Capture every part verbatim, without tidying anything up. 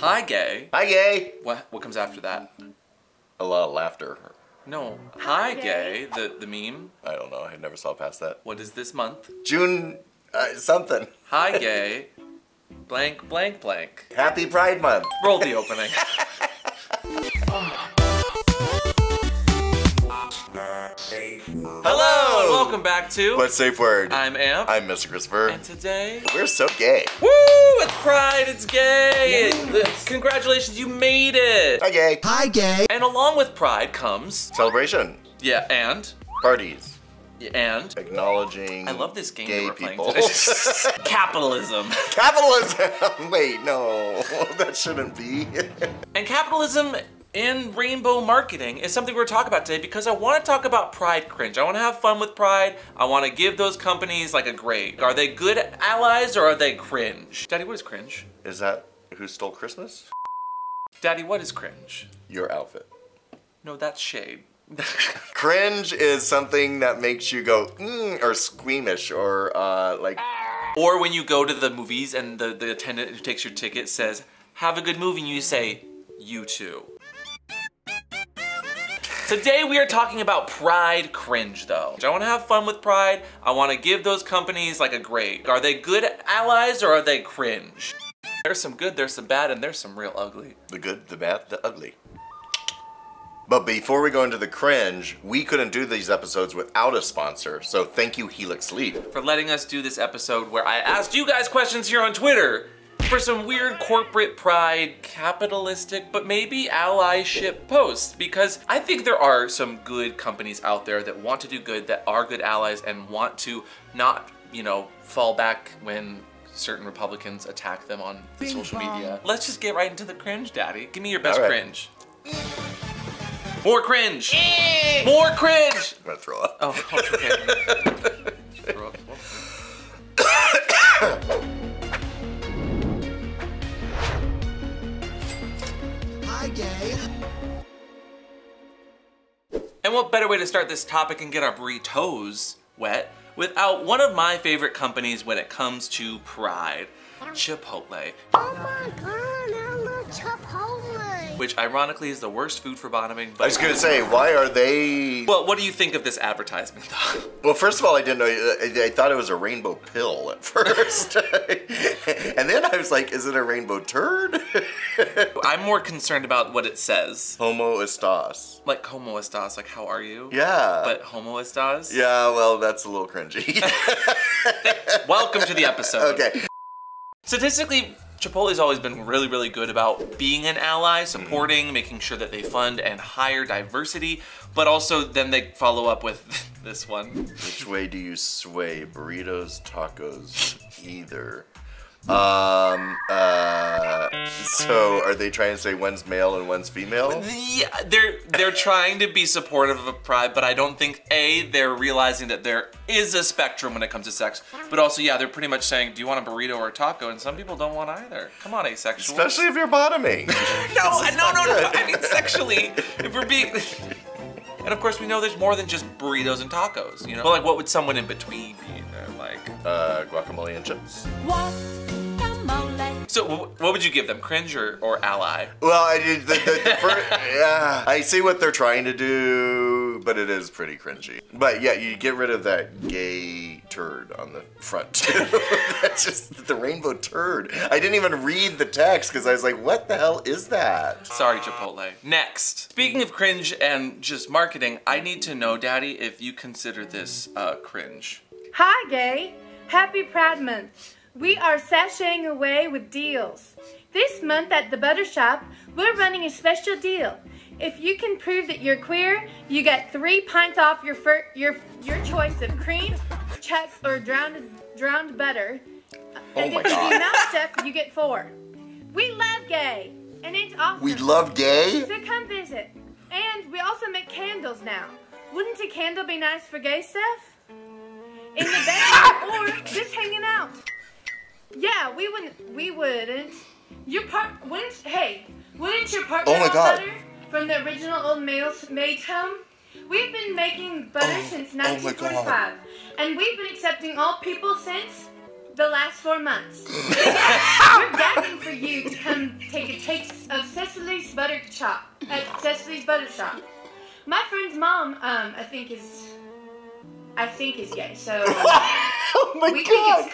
Hi, gay. Hi, gay. What, what comes after that? A lot of laughter. No. Hi, gay. The, the meme. I don't know. I never saw past that. What is this month? June uh, something. Hi, gay. Blank, blank, blank. Happy Pride Month. Roll the opening. Hello and welcome back to What's Safe Word. I'm Amp. I'm Mister Christopher. And today we're so gay. Woo! It's Pride, it's gay! Yes. Congratulations, you made it! Hi gay. Hi gay. And along with Pride comes celebration. Yeah, and parties. And acknowledging I love this game gay people. Capitalism. Capitalism! Wait, no. That shouldn't be. And capitalism in rainbow marketing is something we're talking about today because I want to talk about pride cringe. I want to have fun with pride. I want to give those companies like a grade. Are they good allies or are they cringe? Daddy, what is cringe? Is that Who Stole Christmas? Daddy, what is cringe? Your outfit. No, that's shade. Cringe is something that makes you go mm, or squeamish or uh, like. Or when you go to the movies and the, the attendant who takes your ticket says, have a good movie, and you say, you too. Today we are talking about pride cringe though. I wanna have fun with pride. I wanna give those companies like a grade. Are they good allies or are they cringe? There's some good, there's some bad, and there's some real ugly. The good, the bad, the ugly. But before we go into the cringe, we couldn't do these episodes without a sponsor, so thank you Helix Sleep. For letting us do this episode where I asked you guys questions here on Twitter for some weird corporate pride, capitalistic, but maybe allyship posts, because I think there are some good companies out there that want to do good, that are good allies, and want to not, you know, fall back when certain Republicans attack them on Bing social bong. media. Let's just get right into the cringe, Daddy. Give me your best right. cringe. More cringe! Eee! More cringe! I'm gonna throw up. Oh, okay. Throw up. Hi, gay. And what better way to start this topic and get our burritos wet without one of my favorite companies when it comes to pride, Chipotle. Oh my God, I love Chipotle. Which ironically is the worst food for vomiting. But I was gonna say, why are they? Well, what do you think of this advertisement though? Well, first of all, I didn't know, I, I thought it was a rainbow pill at first. And then I was like, is it a rainbow turd? I'm more concerned about what it says. Homo estás. Like homo estás, like how are you? Yeah. But homo estás? Yeah, well, that's a little cringy. Welcome to the episode. Okay. Statistically, Chipotle's always been really, really good about being an ally, supporting, mm-hmm. making sure that they fund and hire diversity, but also then they follow up with this one. Which way do you sway? Burritos, tacos, either. Um, uh, so are they trying to say one's male and one's female? Yeah, they're, they're trying to be supportive of pride, but I don't think, A, they're realizing that there is a spectrum when it comes to sex, but also, yeah, they're pretty much saying, do you want a burrito or a taco? And some people don't want either. Come on, asexual. Especially if you're bottoming. no, no, no, no, I mean sexually, if we're being... And of course, we know there's more than just burritos and tacos, you know? But like, what would someone in between be, you know, like? Uh, guacamole and chips. What? So what would you give them, cringe or, or ally? Well, I did the, the, the first, yeah, I see what they're trying to do, but it is pretty cringy. But yeah, you get rid of that gay turd on the front too. That's just the rainbow turd. I didn't even read the text because I was like, what the hell is that? Sorry, Chipotle. Next, speaking of cringe and just marketing, I need to know, Daddy, if you consider this uh, cringe. Hi, gay. Happy Pride Month. We are sashaying away with deals. This month at the Butter Shop, we're running a special deal. If you can prove that you're queer, you get three pints off your fir your your choice of cream, chuck, or drowned drowned butter. Oh and my if God. you do not stuff, you get four. We love gay, and it's awesome. We love gay? So come visit. And we also make candles now. Wouldn't a candle be nice for gay stuff? In the bedroom or just hanging out. Yeah, we wouldn't, we wouldn't. Your part, wouldn't, hey, wouldn't your partner oh my God. butter from the original Old Maid's Home? We've been making butter oh, since nineteen forty-five, oh and we've been accepting all people since the last four months. We're begging for you to come take a taste of Cecily's Butter Shop. At Cecily's Butter Shop. My friend's mom, um, I think is, I think is gay. So oh my we God. Think it's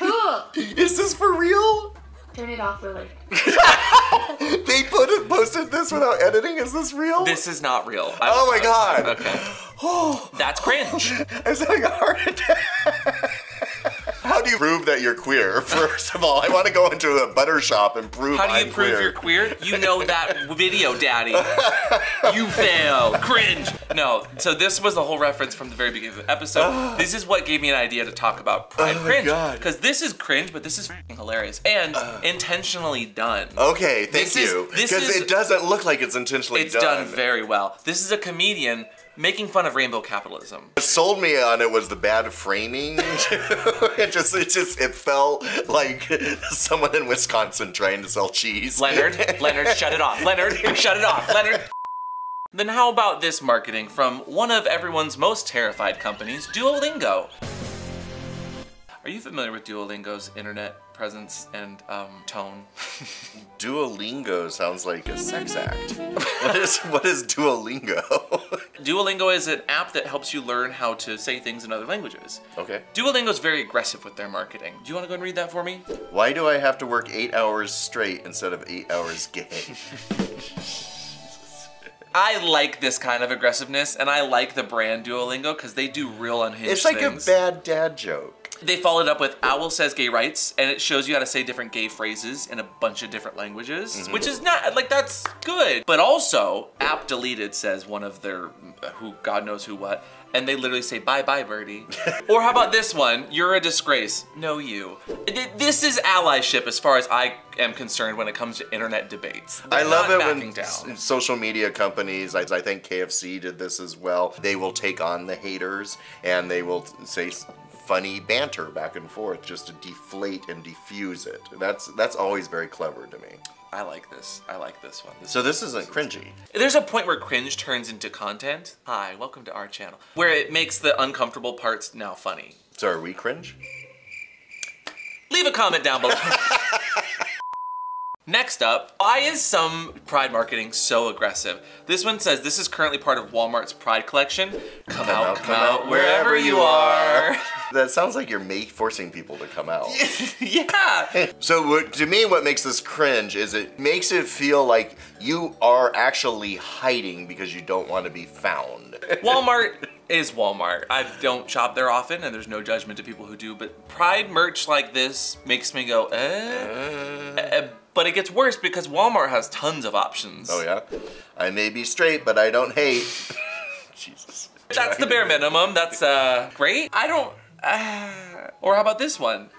cool. Is this for real? Turn it off, Lily. They put it, posted this without editing? Is this real? This is not real. I oh my God. It. Okay. Oh, that's cringe. I'm having a heart attack. How do you prove that you're queer? First of all, I want to go into a butter shop and prove I'm queer. How do you I'm prove queer. You're queer? You know that video, daddy. You fail. Cringe. No, so this was the whole reference from the very beginning of the episode. Oh. This is what gave me an idea to talk about Pride oh Cringe. Because this is cringe, but this is f***ing hilarious. And uh. intentionally done. Okay, thank this you. Because it doesn't look like it's intentionally it's done. It's done very well. This is a comedian making fun of rainbow capitalism. What sold me on it was the bad framing. it just, it just, it felt like someone in Wisconsin trying to sell cheese. Leonard, Leonard, shut it off. Leonard, shut it off. Leonard. Then how about this marketing from one of everyone's most terrified companies, Duolingo? Are you familiar with Duolingo's internet presence and um, tone? Duolingo sounds like a sex act. What is, what is Duolingo? Duolingo is an app that helps you learn how to say things in other languages. Okay. Duolingo is very aggressive with their marketing. Do you want to go and read that for me? Why do I have to work eight hours straight instead of eight hours gay? I like this kind of aggressiveness, and I like the brand Duolingo because they do real unhinged things. It's like things. A bad dad joke. They followed up with Owl Says Gay Rights, and it shows you how to say different gay phrases in a bunch of different languages, mm-hmm. which is not, like, that's good. But also, App Deleted says one of their, who God knows who what, and they literally say, bye-bye, birdie. Or how about this one? You're a disgrace. No, you. This is allyship as far as I am concerned when it comes to internet debates. They're I love it when down. Social media companies, I think K F C did this as well, they will take on the haters, and they will say funny banter back and forth just to deflate and diffuse it. That's that's always very clever to me. I like this. I like this one. This so this isn't cringy. There's a point where cringe turns into content. Hi, welcome to our channel. Where it makes the uncomfortable parts now funny. So are we cringe? Leave a comment down below. Next up, why is some Pride marketing so aggressive? This one says, this is currently part of Walmart's Pride collection. Come, come out, out, come out, wherever, wherever you are. That sounds like you're make forcing people to come out. Yeah. So what, to me, what makes this cringe is it makes it feel like you are actually hiding because you don't want to be found. Walmart is Walmart. I don't shop there often, and there's no judgment to people who do, but Pride merch like this makes me go, eh. Uh. eh But it gets worse because Walmart has tons of options. Oh yeah? I may be straight, but I don't hate. Jesus. That's the bare minimum. That's uh, great. I don't, uh, or how about this one?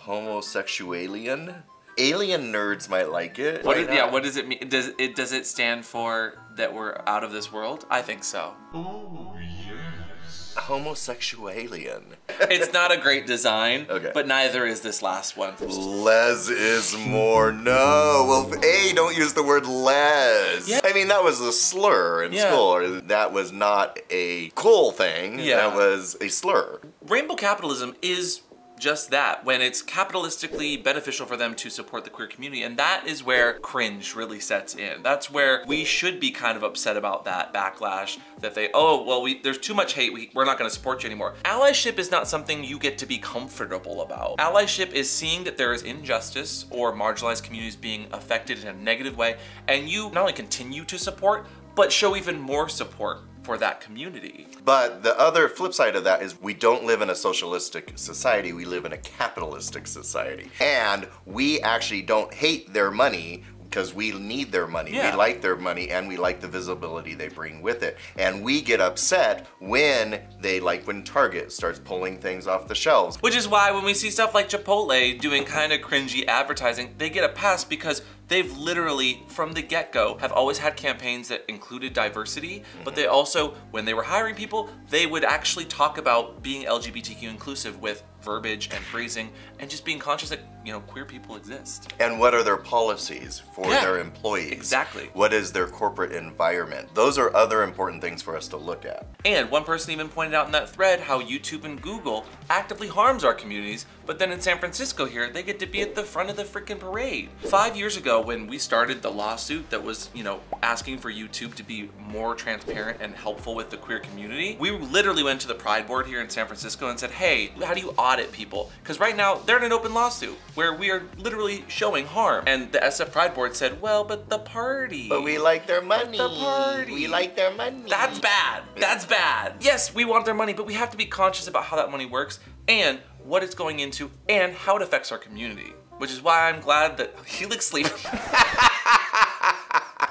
Homosexualian? Alien nerds might like it. What is, yeah, what does it mean? Does it, does it stand for that we're out of this world? I think so. Oh yes. Homosexualian. It's not a great design, okay. But neither is this last one. Les is more, no. Well, A, don't use the word les. Yeah. I mean, that was a slur in yeah. school. That was not a cool thing. Yeah. That was a slur. Rainbow capitalism is just that, when it's capitalistically beneficial for them to support the queer community. And that is where cringe really sets in. That's where we should be kind of upset about that backlash that they, oh, well, we, there's too much hate, we, we're not gonna support you anymore. Allyship is not something you get to be comfortable about. Allyship is seeing that there is injustice or marginalized communities being affected in a negative way, and you not only continue to support, but show even more support for that community. But the other flip side of that is we don't live in a socialistic society, we live in a capitalistic society. And we actually don't hate their money because we need their money, yeah. we like their money, and we like the visibility they bring with it. And we get upset when they, like when Target starts pulling things off the shelves. Which is why when we see stuff like Chipotle doing kind of cringy advertising, they get a pass because they've literally, from the get-go, have always had campaigns that included diversity, mm-hmm. but they also, when they were hiring people, they would actually talk about being L G B T Q inclusive with verbiage and phrasing, and just being conscious that, you know, queer people exist. And what are their policies for yeah, their employees? Exactly. What is their corporate environment? Those are other important things for us to look at. And one person even pointed out in that thread how YouTube and Google actively harms our communities But then in San Francisco here, they get to be at the front of the freaking parade. Five years ago when we started the lawsuit that was, you know, asking for YouTube to be more transparent and helpful with the queer community, we literally went to the Pride Board here in San Francisco and said, hey, how do you audit people? Because right now they're in an open lawsuit where we are literally showing harm. And the S F Pride Board said, well, but the party. But we like their money. But the party. We like their money. That's bad. That's bad. Yes, we want their money, but we have to be conscious about how that money works and what it's going into and how it affects our community, which is why I'm glad that Helix Sleep.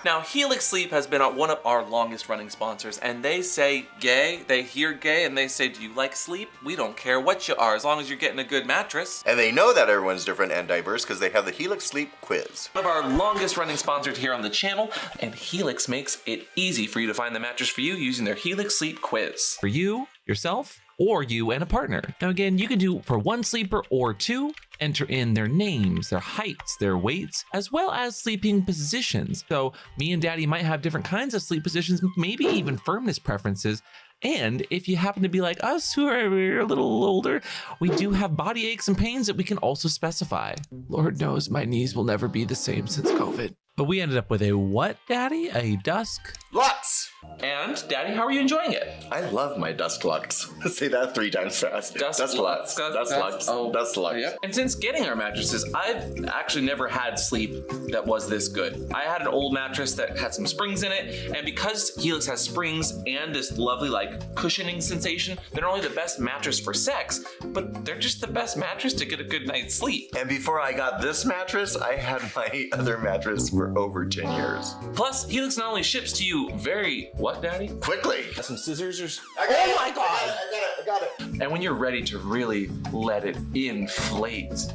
Now, Helix Sleep has been one of our longest running sponsors, and they say gay, they hear gay, and they say, do you like sleep? We don't care what you are, as long as you're getting a good mattress. And they know that everyone's different and diverse because they have the Helix Sleep quiz. One of our longest running sponsors here on the channel, and Helix makes it easy for you to find the mattress for you using their Helix Sleep quiz. For you, yourself, or you and a partner. Now again, you can do for one sleeper or two, enter in their names, their heights, their weights, as well as sleeping positions. So me and Daddy might have different kinds of sleep positions, maybe even firmness preferences. And if you happen to be like us who are a little older, we do have body aches and pains that we can also specify. Lord knows my knees will never be the same since COVID. But we ended up with a what, Daddy? A Dusk? Lux! And, Daddy, how are you enjoying it? I love my Dusk Lux. Say that three times fast. Dusk, Dusk Lux. Dusk, Dusk Lux. Oh, Dusk Lux. Yep. And since getting our mattresses, I've actually never had sleep that was this good. I had an old mattress that had some springs in it, and because Helix has springs and this lovely, like, cushioning sensation, they're not only the best mattress for sex, but they're just the best mattress to get a good night's sleep. And before I got this mattress, I had my other mattress for over ten years. Plus, Helix not only ships to you very, what, Daddy? Quickly. Got some scissors or... I got oh it, my God. I got it, I got it. And when you're ready to really let it inflate,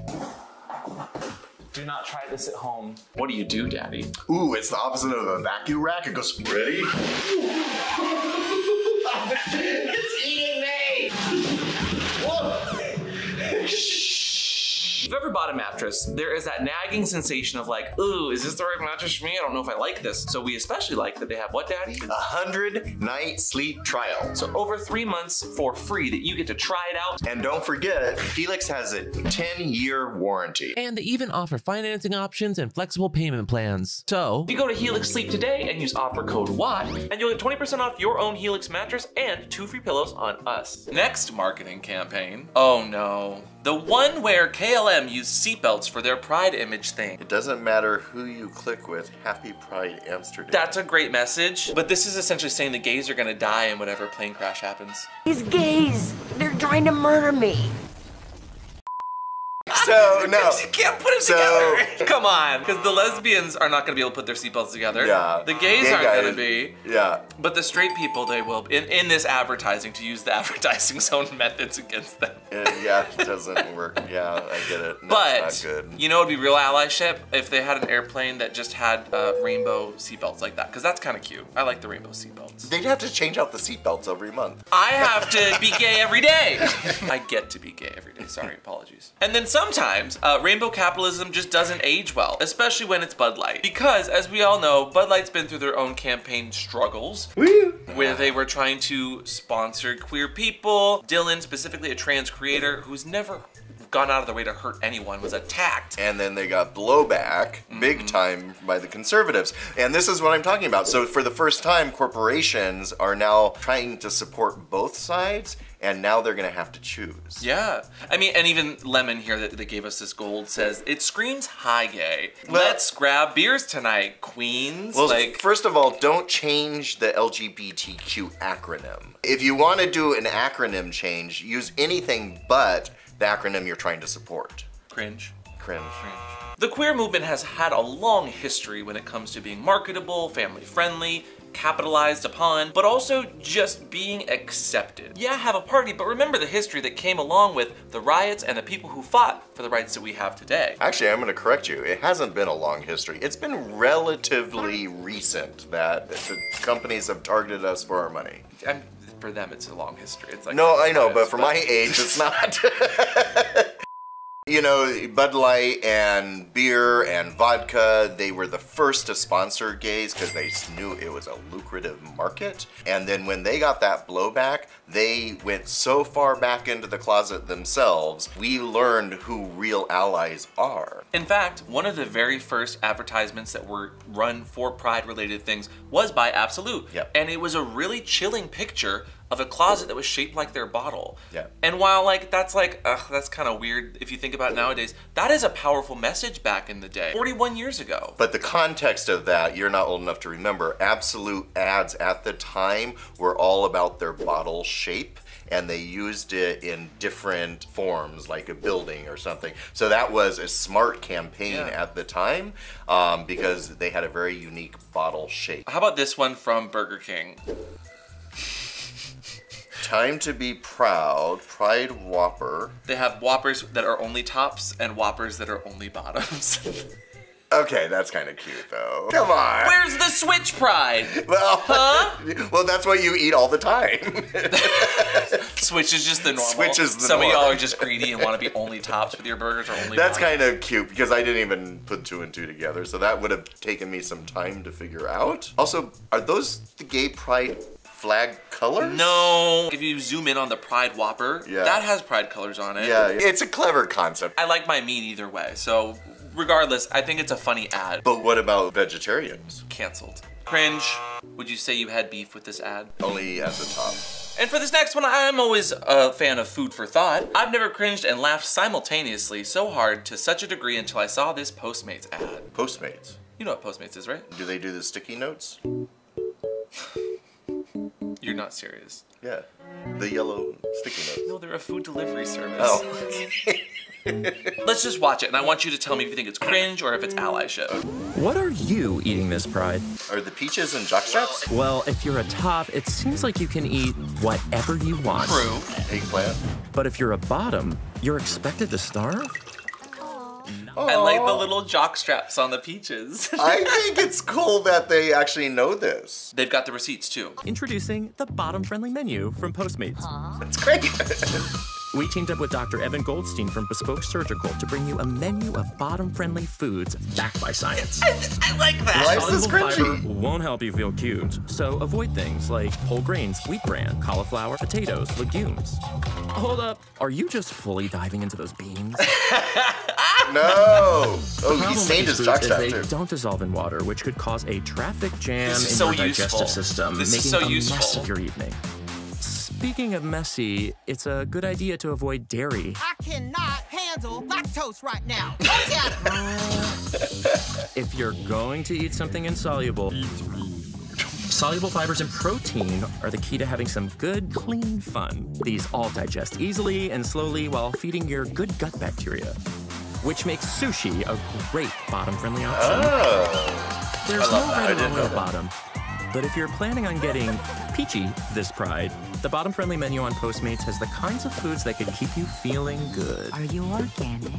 do not try this at home. What do you do, Daddy? Ooh, it's the opposite of a vacuum rack. It goes, ready? It's eating me. Whoa. Shh. If you've ever bought a mattress, there is that nagging sensation of like, ooh, is this the right mattress for me? I don't know if I like this. So we especially like that they have what, Daddy? A hundred night sleep trial. So over three months for free that you get to try it out. And don't forget, Helix has a ten year warranty. And they even offer financing options and flexible payment plans. So if you go to Helix Sleep today and use offer code WAT, and you'll get twenty percent off your own Helix mattress and two free pillows on us. Next marketing campaign. Oh no. The one where K L M used seatbelts for their pride image thing. It doesn't matter who you click with, happy Pride Amsterdam. That's a great message, but this is essentially saying the gays are gonna die in whatever plane crash happens. These gays, they're trying to murder me. So, no. She can't put it so, together. Come on. Because the lesbians are not going to be able to put their seatbelts together. Yeah. The gays Gay aren't going to be. Yeah. But the straight people, they will. In, in this advertising, to use the advertising's own methods against them. Uh, yeah, it doesn't work. Yeah, I get it. No, but, it's not good. You know, it would be real allyship if they had an airplane that just had uh, rainbow seatbelts like that. Because that's kind of cute. I like the rainbow seatbelts. They'd have to change out the seatbelts every month. I have to be gay every day. I get to be gay every day. Sorry, apologies. And then some Sometimes, uh, rainbow capitalism just doesn't age well, especially when it's Bud Light. Because, as we all know, Bud Light's been through their own campaign struggles, woo, where they were trying to sponsor queer people. Dylan, specifically a trans creator who's never gone out of their way to hurt anyone, was attacked. And then they got blowback, mm-hmm, big time, by the conservatives. And this is what I'm talking about. So for the first time, corporations are now trying to support both sides, and now they're gonna have to choose. Yeah, I mean, and even Lemon here that, that gave us this gold says, it screams high gay. Well, let's grab beers tonight, queens. Well, like, first of all, don't change the L G B T Q acronym. If you wanna do an acronym change, use anything but the acronym you're trying to support. Cringe. Cringe. Cringe. The queer movement has had a long history when it comes to being marketable, family-friendly, capitalized upon, but also just being accepted. Yeah, have a party, but remember the history that came along with the riots and the people who fought for the rights that we have today. Actually, I'm gonna correct you. It hasn't been a long history. It's been relatively recent that the companies have targeted us for our money. I'm, for them, it's a long history. It's like no, I know, but for my age, it's not. You know, Bud Light and beer and vodka, they were the first to sponsor gays because they knew it was a lucrative market. And then when they got that blowback, They went so far back into the closet themselves, we learned who real allies are. In fact, one of the very first advertisements that were run for Pride-related things was by Absolut. Yep. And it was a really chilling picture of a closet that was shaped like their bottle. Yeah. And while like that's like, ugh, that's kind of weird if you think about it nowadays, that is a powerful message back in the day, forty-one years ago. But the context of that, you're not old enough to remember, Absolut ads at the time were all about their bottle shape, and they used it in different forms, like a building or something. So that was a smart campaign yeah. at the time um, because they had a very unique bottle shape. How about this one from Burger King? Time to be proud, Pride Whopper. They have Whoppers that are only tops and Whoppers that are only bottoms. Okay, that's kind of cute though. Come on. Where's the switch pride? Well, huh? Well, that's what you eat all the time. Switch is just the normal. Switch is the Some normal. Of y'all are just greedy and want to be only tops with your burgers or only That's kind of cute because I didn't even put two and two together, so that would have taken me some time to figure out. Also, are those the gay pride flag colors? No. If you zoom in on the Pride Whopper, yeah. that has pride colors on it. Yeah, it's a clever concept. I like my meat either way, so regardless, I think it's a funny ad. But what about vegetarians? Canceled. Cringe. Would you say you had beef with this ad? Only at the top. And for this next one, I'm always a fan of food for thought. I've never cringed and laughed simultaneously so hard to such a degree until I saw this Postmates ad. Postmates? You know what Postmates is, right? Do they do the sticky notes? You're not serious. Yeah, the yellow sticky notes. No, they're a food delivery service. Oh. Let's just watch it, and I want you to tell me if you think it's cringe or if it's allyship. What are you eating this Pride? Are the peaches and jockstraps? Well, if you're a top, it seems like you can eat whatever you want. True. Eggplant. But if you're a bottom, you're expected to starve? Aww. I like the little jock straps on the peaches. I think it's cool that they actually know this. They've got the receipts too. Introducing the bottom-friendly menu from Postmates. Aww. That's great. We teamed up with Doctor Evan Goldstein from Bespoke Surgical to bring you a menu of bottom-friendly foods backed by science. I, I like that. Life's is crunchy. Won't help you feel cute, so avoid things like whole grains, wheat bran, cauliflower, potatoes, legumes. Hold up. Are you just fully diving into those beans? No. Oh, he stained his jockstrap too. They don't dissolve in water, which could cause a traffic jam in your digestive system, making a mess of your evening. Speaking of messy, it's a good idea to avoid dairy. I cannot handle lactose right now. If you're going to eat something insoluble, soluble fibers and protein are the key to having some good, clean fun. These all digest easily and slowly while feeding your good gut bacteria, which makes sushi a great bottom-friendly option. Oh. There's no right or wrong with the bottom. But if you're planning on getting peachy this Pride, the bottom-friendly menu on Postmates has the kinds of foods that could keep you feeling good. Are you organic?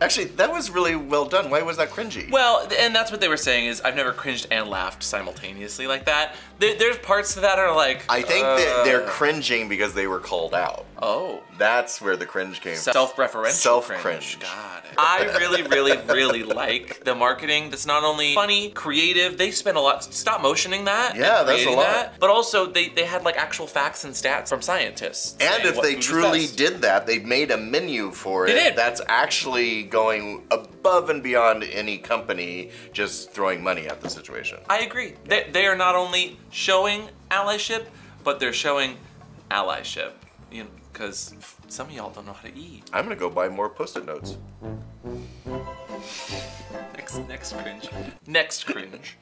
Actually, that was really well done. Why was that cringy? Well, and that's what they were saying is I've never cringed and laughed simultaneously like that. There, there's parts that are like... I think uh, that they're cringing because they were called out. Oh. That's where the cringe came from. Self-referential Self-cringe. Got it. I really, really, really like the marketing that's not only funny, creative, they spent a lot stop motioning that. Yeah, that's a lot. That, but also they, they had like actual facts and stats from scientists. And if they truly did that, they'd made a menu for it. They did. That's actually going above and beyond any company just throwing money at the situation. I agree. They, they are not only showing allyship, but they're showing allyship. You know, because some of y'all don't know how to eat. I'm gonna go buy more Post-it notes. Next, next cringe. Next cringe.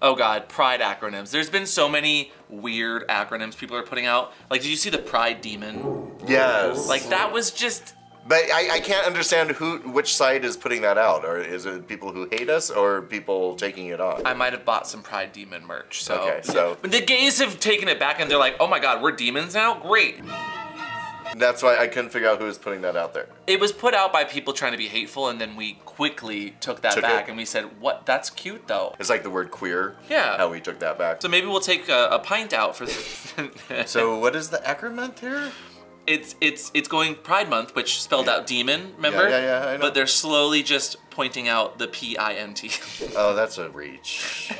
Oh God, Pride acronyms. There's been so many weird acronyms people are putting out. Like, did you see the Pride Demon? Yes. Like that was just. But I, I can't understand who, which side is putting that out. Or is it people who hate us, or people taking it on? I might have bought some Pride Demon merch. So. Okay, so. But the gays have taken it back, and they're like, "Oh my God, we're demons now? Great." That's why I couldn't figure out who was putting that out there. It was put out by people trying to be hateful, and then we quickly took that took back, it. and we said, "What? That's cute, though." It's like the word queer. Yeah. How we took that back. So maybe we'll take a, a pint out for this. So what is the acronym here? It's it's it's going Pride Month, which spelled yeah. out demon, remember? Yeah, yeah, yeah, I know. But they're slowly just pointing out the P I N T. Oh, that's a reach.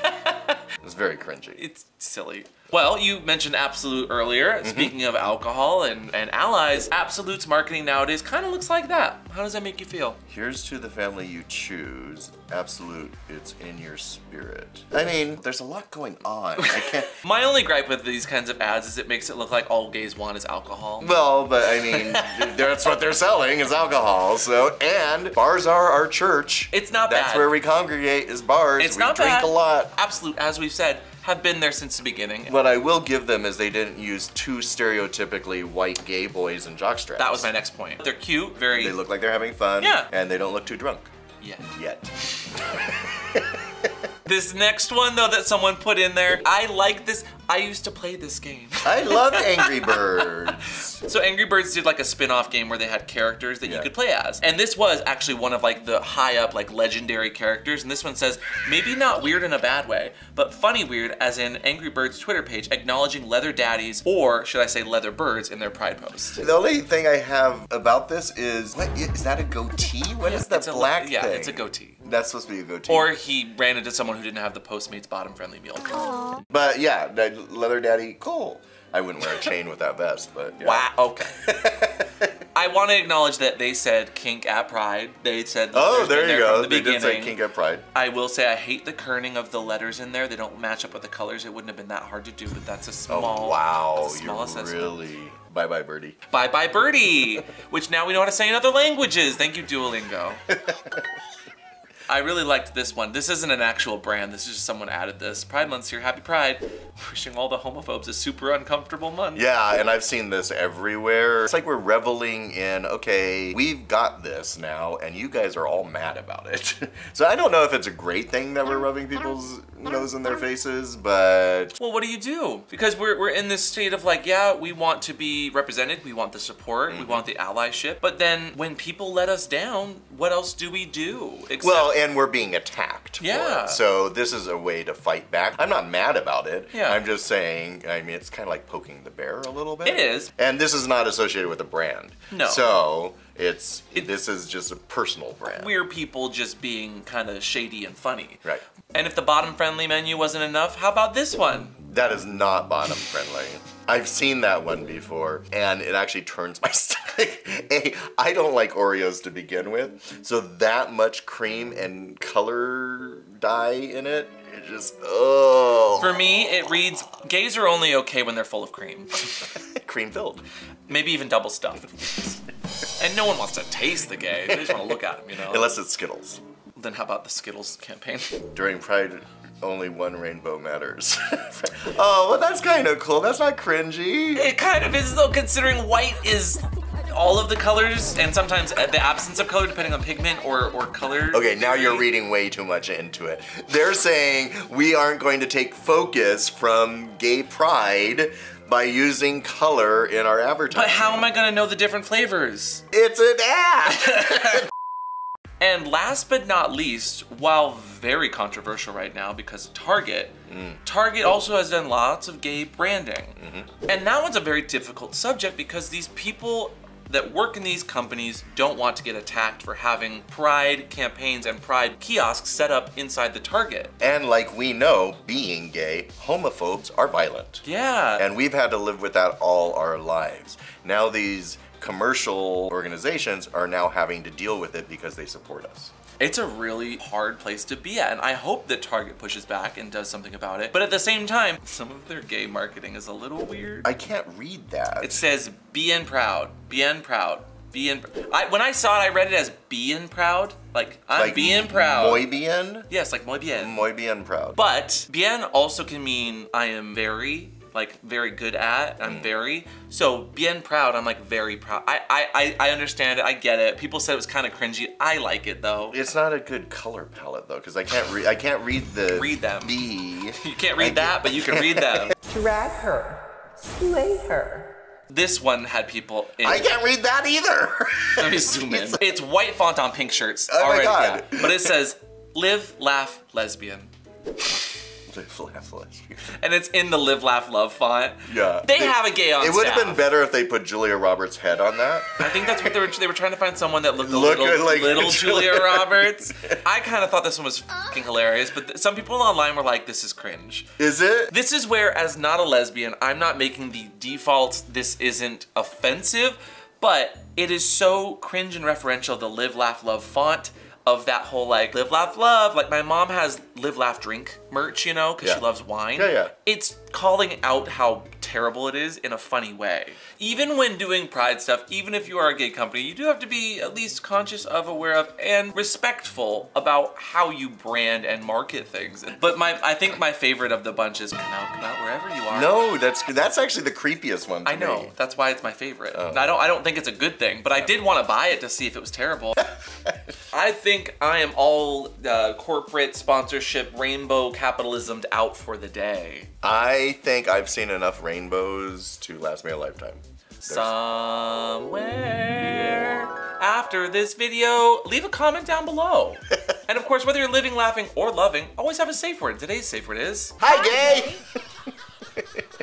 It's very cringy. It's silly. Well, you mentioned Absolut earlier. Mm-hmm. Speaking of alcohol and, and allies, Absolut's marketing nowadays kind of looks like that. How does that make you feel? Here's to the family you choose. Absolut, it's in your spirit. I mean, there's a lot going on. I can't. My only gripe with these kinds of ads is it makes it look like all gays want is alcohol. Well, but I mean, that's what they're selling is alcohol. So, and bars are our church. It's not that's bad. That's where we congregate is bars. It's we not drink bad. a lot. Absolut, as we've said, have been there since the beginning. What I will give them is they didn't use two stereotypically white gay boys in jockstraps. That was my next point. They're cute, very... They look like they're having fun. Yeah. And they don't look too drunk. Yet. Yet. This next one, though, that someone put in there, I like this. I used to play this game. I love Angry Birds. So Angry Birds did like a spin-off game where they had characters that yeah. you could play as. And this was actually one of like the high up, like legendary characters. And this one says, maybe not weird in a bad way, but funny weird, as in Angry Birds Twitter page acknowledging leather daddies, or should I say leather birds, in their pride post. The only thing I have about this is, what, is that a goatee? What yeah, is the black a, yeah, thing? Yeah, it's a goatee. That's supposed to be a goatee. Or he ran into someone who didn't have the Postmates bottom friendly meal. Aww. But yeah, that leather daddy, cool. I wouldn't wear a chain with that vest, but yeah. Wow, okay. I want to acknowledge that they said kink at Pride. They said oh, there you go. The they beginning. did say kink at Pride. I will say I hate the kerning of the letters in there. They don't match up with the colors. It wouldn't have been that hard to do, but that's a small. Oh wow, a small you're really. Bye bye birdie. Bye bye birdie, which now we know how to say in other languages. Thank you Duolingo. I really liked this one. This isn't an actual brand. This is just someone added this. Pride Month's here. Happy Pride. Wishing all the homophobes a super uncomfortable month. Yeah, and I've seen this everywhere. It's like we're reveling in, okay, we've got this now, and you guys are all mad about it. So I don't know if it's a great thing that we're rubbing people's nose in their faces, but... Well, what do you do? Because we're, we're in this state of like, yeah, we want to be represented. We want the support. Mm-hmm. We want the allyship. But then when people let us down, what else do we do? Except well, and we're being attacked. Yeah. For it. So this is a way to fight back. I'm not mad about it. Yeah. I'm just saying, I mean, it's kind of like poking the bear a little bit. It is. And this is not associated with a brand. No. So it's, it, this is just a personal brand. We're people just being kind of shady and funny. Right. And if the bottom friendly menu wasn't enough, how about this one? That is not bottom friendly. I've seen that one before, and it actually turns my stomach. A, I don't like Oreos to begin with, so that much cream and color dye in it, it just, oh. For me, it reads, gays are only okay when they're full of cream. Cream filled. Maybe even double stuffed. And no one wants to taste the gay, they just want to look at them, you know? Unless it's Skittles. Then how about the Skittles campaign? During Pride, only one rainbow matters. Oh, well that's kind of cool. That's not cringy. It kind of is though, considering white is all of the colors and sometimes the absence of color depending on pigment or, or color. Okay, now you're reading way too much into it. They're saying we aren't going to take focus from gay pride by using color in our advertising. But how am I gonna know the different flavors? It's an ad! And last but not least, while very controversial right now because of Target, mm. Target also has done lots of gay branding. Mm-hmm. And that one's a very difficult subject because these people that work in these companies don't want to get attacked for having pride campaigns and pride kiosks set up inside the Target. And like we know, being gay, homophobes are violent. Yeah. And we've had to live with that all our lives. Now these commercial organizations are now having to deal with it because they support us. It's a really hard place to be at, and I hope that Target pushes back and does something about it. But at the same time, some of their gay marketing is a little weird. I can't read that. It says, "Bien proud, bien proud, bien." I, when I saw it, I read it as "bien proud," like I'm like bien proud. Muy bien. Yes, like muy bien. Muy bien proud. But bien also can mean I am very. Like very good at, I'm very. So bien proud, I'm like very proud. I, I, I understand it, I get it. People said it was kind of cringy. I like it though. It's not a good color palette though, because I can't read I can't read the read them. B. You can't read I that, can't. But you can read them. Drag her, slay her. This one had people in. I can't read that either. Let me zoom in. It's white font on pink shirts. Oh already, my God. Yeah. But it says, live, laugh, lesbian. Live, Laugh, Lesbian. And it's in the Live, Laugh, Love font. Yeah. They, they have a gay on staff. It would have been better if they put Julia Roberts' head on that. I think that's what they were, they were trying to find someone that looked a Look little, like little Julia, Julia Roberts. I kind of thought this one was fucking hilarious, but some people online were like, this is cringe. Is it? This is where, as not a lesbian, I'm not making the default, this isn't offensive, but it is so cringe and referential, the Live, Laugh, Love font. Of that whole like live, laugh, love. Like my mom has live, laugh, drink merch, you know, because yeah. she loves wine. Yeah, yeah. It's calling out how terrible it is in a funny way. Even when doing pride stuff, even if you are a gay company, you do have to be at least conscious of, aware of, and respectful about how you brand and market things. But my, I think my favorite of the bunch is come out, come out wherever you are. No, that's that's actually the creepiest one. To I know. Me. That's why it's my favorite. Oh. I don't I don't think it's a good thing, but I did want to buy it to see if it was terrible. I think I am all uh, corporate sponsorship, rainbow capitalism'd out for the day. I think I've seen enough rainbows to last me a lifetime. There's Somewhere after this video, leave a comment down below. And of course, whether you're living, laughing, or loving, always have a safe word. Today's safe word is... Hi, gay!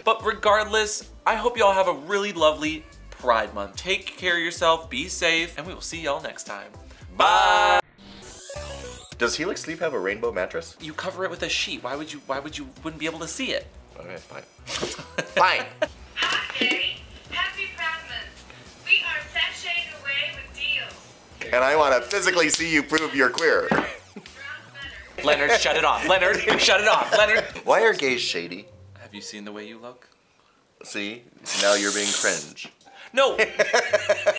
But regardless, I hope y'all have a really lovely Pride Month. Take care of yourself, be safe, and we will see y'all next time. Bye. Does Helix Sleep have a rainbow mattress? You cover it with a sheet. Why would you? Why would you? Wouldn't be able to see it. Okay, fine. Fine. Hi, Gary. Happy Pride Month. We are sashaying away with deals. And I want to physically see you prove you're queer. Leonard, shut it off. Leonard, shut it off. Leonard. Why are gays shady? Have you seen the way you look? See, now you're being cringe. No.